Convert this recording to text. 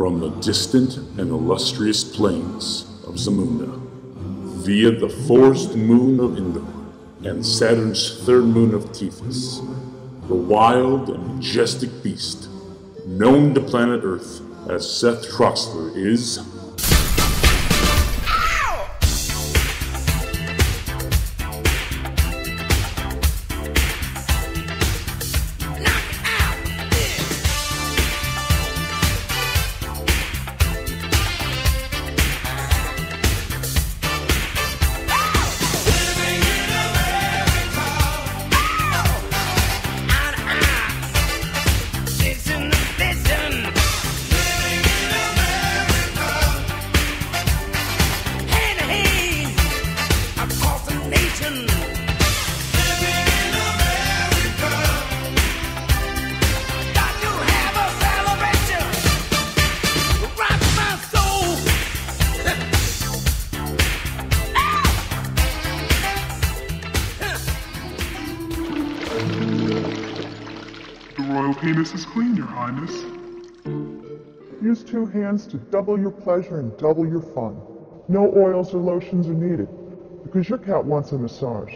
from the distant and illustrious plains of Zamunda, via the forest moon of Indor and Saturn's third moon of Tethys, the wild and majestic beast known to planet Earth as Seth Troxler is... Penis is clean, Your Highness. Use two hands to double your pleasure and double your fun. No oils or lotions are needed, because your cat wants a massage.